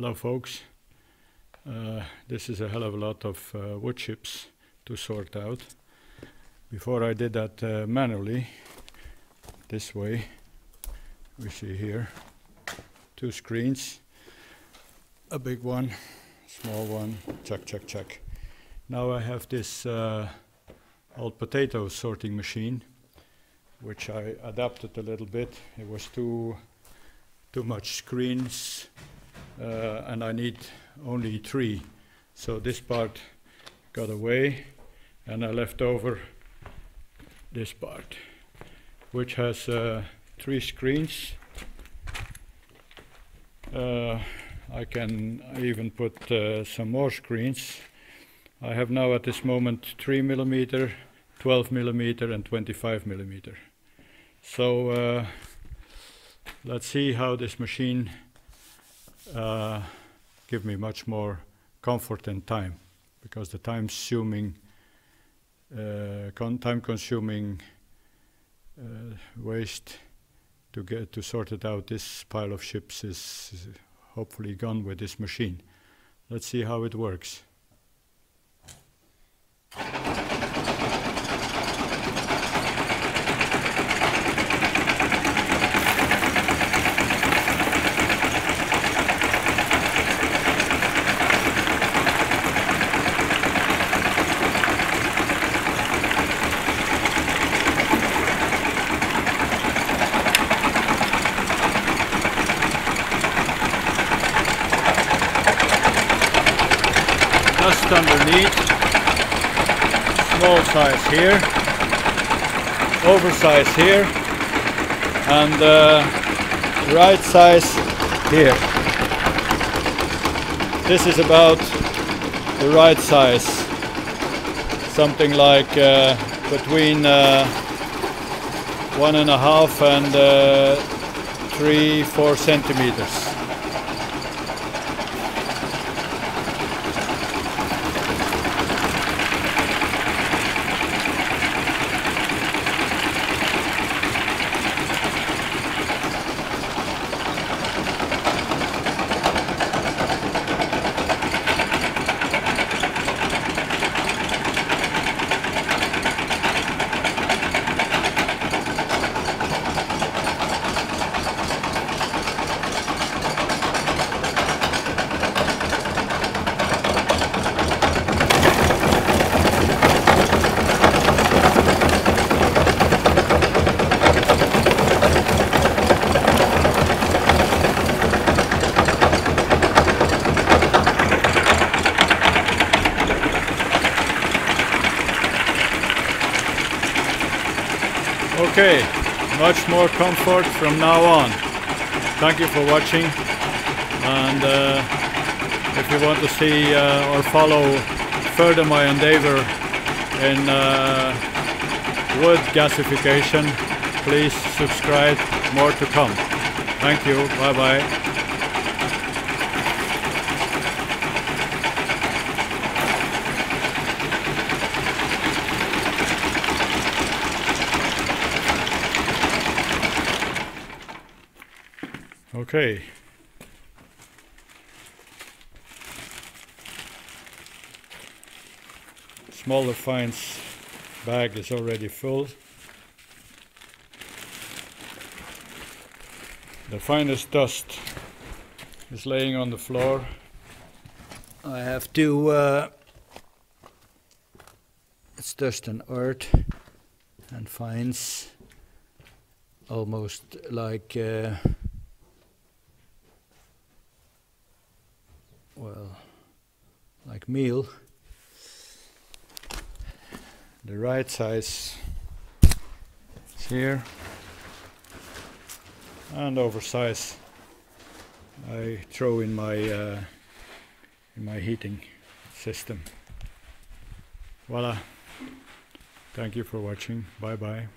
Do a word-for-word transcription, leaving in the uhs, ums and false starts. Hello folks, uh, this is a hell of a lot of uh, wood chips to sort out. Before I did that uh, manually, this way, we see here, two screens, a big one, small one, check, check, check. Now I have this uh, old potato sorting machine, which I adapted a little bit. It was too, too much screens, uh, and I need only three. So this part got away, and I left over this part, which has uh, three screens. Uh, I can even put uh, some more screens. I have now at this moment three millimeter, twelve millimeter and twenty-five millimeter. So uh, let's see how this machine uh, gives me much more comfort and time, because the time-consuming, uh, con time-consuming uh, waste to get to sort it out this pile of chips is, is hopefully gone with this machine. Let's see how it works. Just underneath, small size here, oversize here, and uh, right size here. This is about the right size, something like uh, between uh, one and a half and uh, three, four centimeters. Okay, much more comfort from now on. Thank you for watching, and uh, if you want to see uh, or follow further my endeavor in uh, wood gasification, please subscribe, more to come. Thank you, bye bye. Okay, smaller fines bag is already full. The finest dust is laying on the floor. I have to, uh, it's dust and earth and fines, almost like uh, well, like meal. The right size is here, and oversize I throw in my uh, in my heating system. Voila. Thank you for watching. Bye bye.